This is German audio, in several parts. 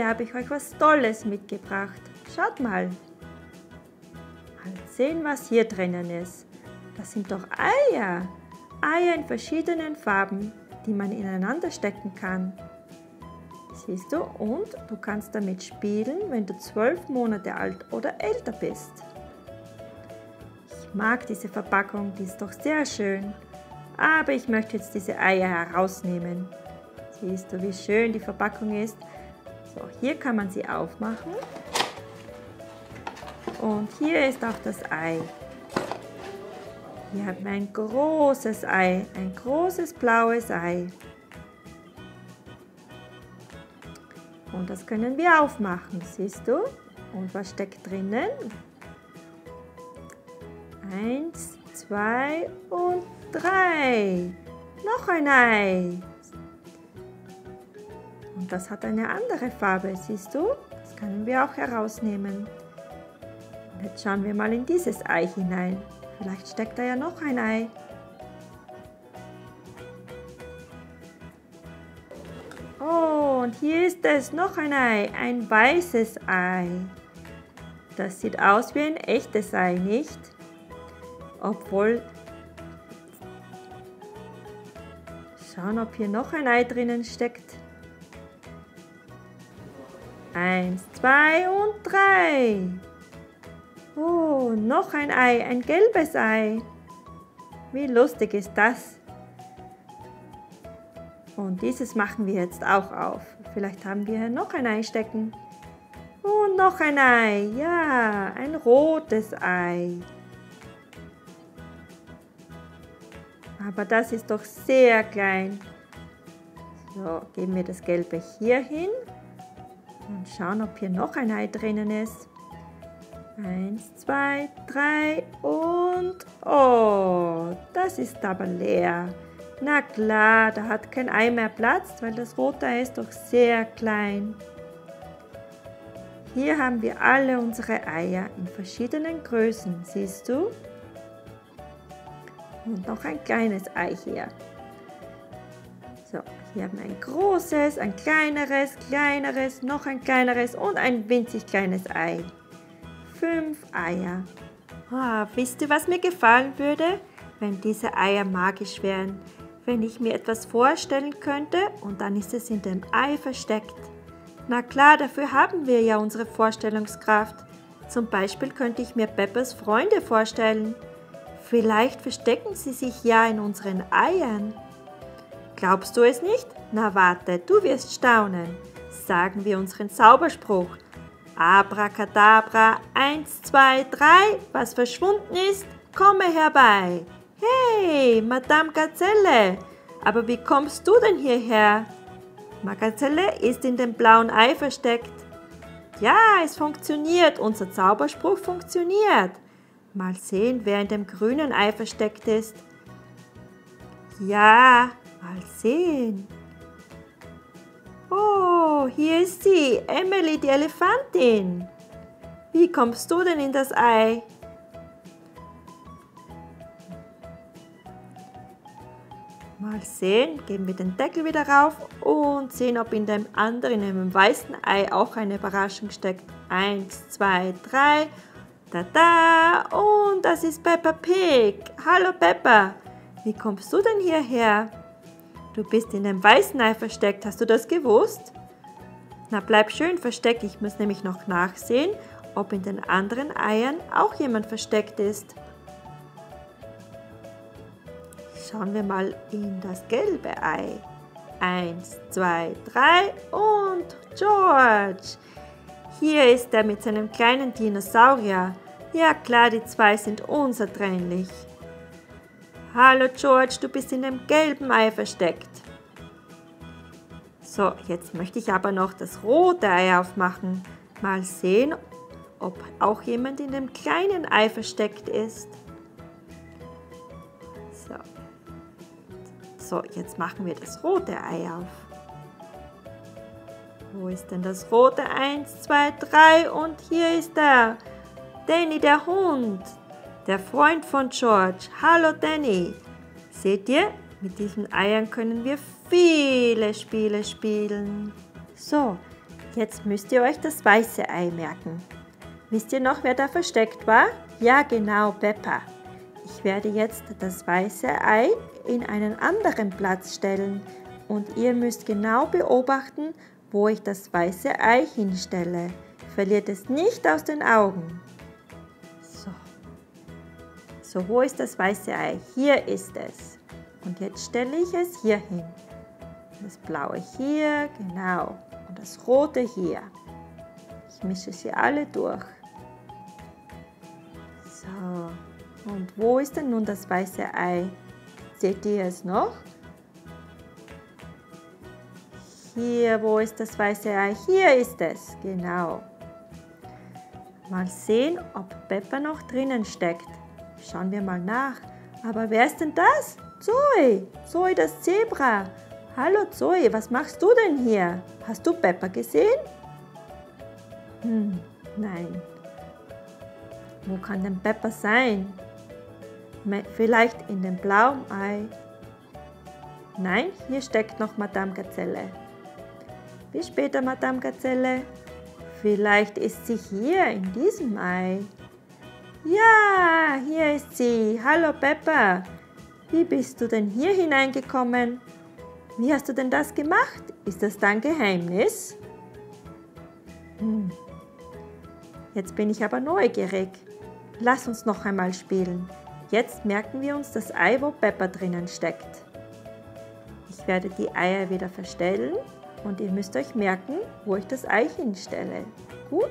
heute habe ich euch was Tolles mitgebracht. Schaut mal. Mal sehen, was hier drinnen ist. Das sind doch Eier. Eier in verschiedenen Farben, die man ineinander stecken kann. Siehst du? Und du kannst damit spielen, wenn du 12 Monate alt oder älter bist. Ich mag diese Verpackung, die ist doch sehr schön. Aber ich möchte jetzt diese Eier herausnehmen. Siehst du, wie schön die Verpackung ist? So, hier kann man sie aufmachen. Und hier ist auch das Ei. Hier haben wir ein großes Ei, ein großes blaues Ei. Und das können wir aufmachen, siehst du? Und was steckt drinnen? 1, 2 und 3. Noch ein Ei. Und das hat eine andere Farbe, siehst du? Das können wir auch herausnehmen. Und jetzt schauen wir mal in dieses Ei hinein. Vielleicht steckt da ja noch ein Ei. Oh, und hier ist es, noch ein Ei, ein weißes Ei. Das sieht aus wie ein echtes Ei, nicht? Obwohl, schauen, ob hier noch ein Ei drinnen steckt. 1, 2 und 3. Oh, noch ein Ei, ein gelbes Ei. Wie lustig ist das? Und dieses machen wir jetzt auch auf. Vielleicht haben wir hier noch ein Ei stecken. Und noch ein Ei, ja, ein rotes Ei. Aber das ist doch sehr klein. So, geben wir das Gelbe hier hin und schauen, ob hier noch ein Ei drinnen ist. 1, 2, 3 und... Oh, das ist aber leer. Na klar, da hat kein Ei mehr Platz, weil das rote Ei ist doch sehr klein. Hier haben wir alle unsere Eier in verschiedenen Größen, siehst du? Und noch ein kleines Ei hier. So, hier haben wir ein großes, ein kleineres, noch ein kleineres und ein winzig kleines Ei. 5 Eier. Oh, wisst ihr, was mir gefallen würde? Wenn diese Eier magisch wären. Wenn ich mir etwas vorstellen könnte und dann ist es in dem Ei versteckt. Na klar, dafür haben wir ja unsere Vorstellungskraft. Zum Beispiel könnte ich mir Peppas Freunde vorstellen. Vielleicht verstecken sie sich ja in unseren Eiern. Glaubst du es nicht? Na warte, du wirst staunen. Sagen wir unseren Zauberspruch. Abracadabra, 1, 2, 3, was verschwunden ist, komme herbei. Hey, Madame Gazelle, aber wie kommst du denn hierher? Gazelle ist in dem blauen Ei versteckt. Ja, es funktioniert, unser Zauberspruch funktioniert. Mal sehen, wer in dem grünen Ei versteckt ist. Ja, mal sehen. Oh, hier ist sie, Emily, die Elefantin. Wie kommst du denn in das Ei? Mal sehen, geben wir den Deckel wieder rauf und sehen, ob in dem anderen, in dem weißen Ei auch eine Überraschung steckt. 1, 2, 3, tada! Und das ist Peppa Pig. Hallo Peppa, wie kommst du denn hierher? Du bist in dem weißen Ei versteckt, hast du das gewusst? Na, bleib schön versteckt, ich muss nämlich noch nachsehen, ob in den anderen Eiern auch jemand versteckt ist. Schauen wir mal in das gelbe Ei. 1, 2, 3 und George. Hier ist er mit seinem kleinen Dinosaurier. Ja klar, die 2 sind unzertrennlich. Hallo George, du bist in dem gelben Ei versteckt. So, jetzt möchte ich aber noch das rote Ei aufmachen. Mal sehen, ob auch jemand in dem kleinen Ei versteckt ist. So, jetzt machen wir das rote Ei auf. Wo ist denn das rote? 1, 2, 3 und hier ist er. Danny, der Hund. Der Freund von George. Hallo Danny. Seht ihr? Mit diesen Eiern können wir viele Spiele spielen. So, Jetzt müsst ihr euch das weiße Ei merken. Wisst ihr noch, wer da versteckt war? Ja, genau, Peppa. Ich werde jetzt das weiße Ei in einen anderen Platz stellen und ihr müsst genau beobachten, wo ich das weiße Ei hinstelle. Verliert es nicht aus den Augen. So, wo ist das weiße Ei? Hier ist es. Und jetzt stelle ich es hier hin. Das blaue hier, genau. Und das rote hier. Ich mische sie alle durch. So, und wo ist denn nun das weiße Ei? Seht ihr es noch? Hier, wo ist das weiße Ei? Hier ist es, genau. Mal sehen, ob Peppa noch drinnen steckt. Schauen wir mal nach. Aber wer ist denn das? Zoe! Zoe, das Zebra! Hallo Zoe, was machst du denn hier? Hast du Peppa gesehen? Nein. Wo kann denn Peppa sein? Vielleicht in dem blauen Ei. Nein, hier steckt noch Madame Gazelle. Bis später, Madame Gazelle. Vielleicht ist sie hier in diesem Ei. Ja, hier ist sie. Hallo Peppa. Wie bist du denn hier hineingekommen? Wie hast du denn das gemacht? Ist das dein Geheimnis? Jetzt bin ich aber neugierig. Lass uns noch einmal spielen. Jetzt merken wir uns das Ei, wo Peppa drinnen steckt. Ich werde die Eier wieder verstellen und ihr müsst euch merken, wo ich das Ei hinstelle. Gut?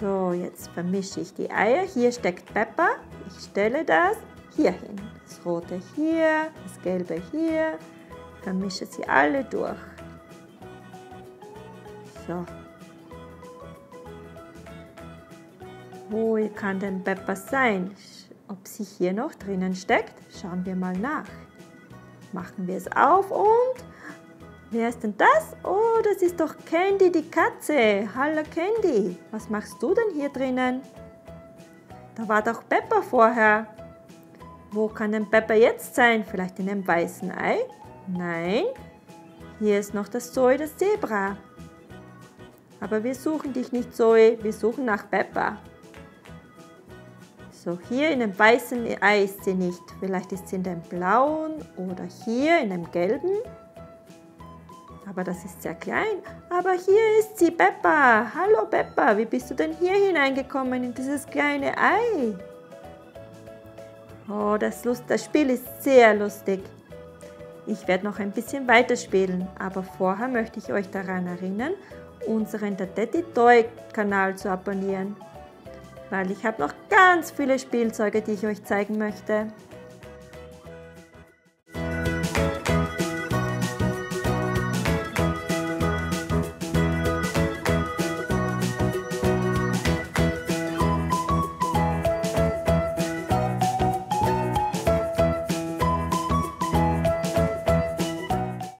So, jetzt vermische ich die Eier. Hier steckt Peppa. Ich stelle das hier hin. Das rote hier, das gelbe hier. Vermische sie alle durch. So. Wo kann denn Peppa sein? Ob sie hier noch drinnen steckt? Schauen wir mal nach. Machen wir es auf und... Wer ist denn das? Oh, das ist doch Candy, die Katze. Hallo Candy, was machst du denn hier drinnen? Da war doch Peppa vorher. Wo kann denn Peppa jetzt sein? Vielleicht in einem weißen Ei? Nein. Hier ist noch das Zoe, das Zebra. Aber wir suchen dich nicht, Zoe. Wir suchen nach Peppa. So, hier in dem weißen Ei ist sie nicht. Vielleicht ist sie in dem blauen oder hier in dem gelben. Aber das ist sehr klein. Aber hier ist sie, Peppa. Hallo Peppa, wie bist du denn hier hineingekommen in dieses kleine Ei? Oh, das Spiel ist sehr lustig. Ich werde noch ein bisschen weiterspielen, aber vorher möchte ich euch daran erinnern, unseren Daddy-Toy-Kanal zu abonnieren, weil ich habe noch ganz viele Spielzeuge, die ich euch zeigen möchte.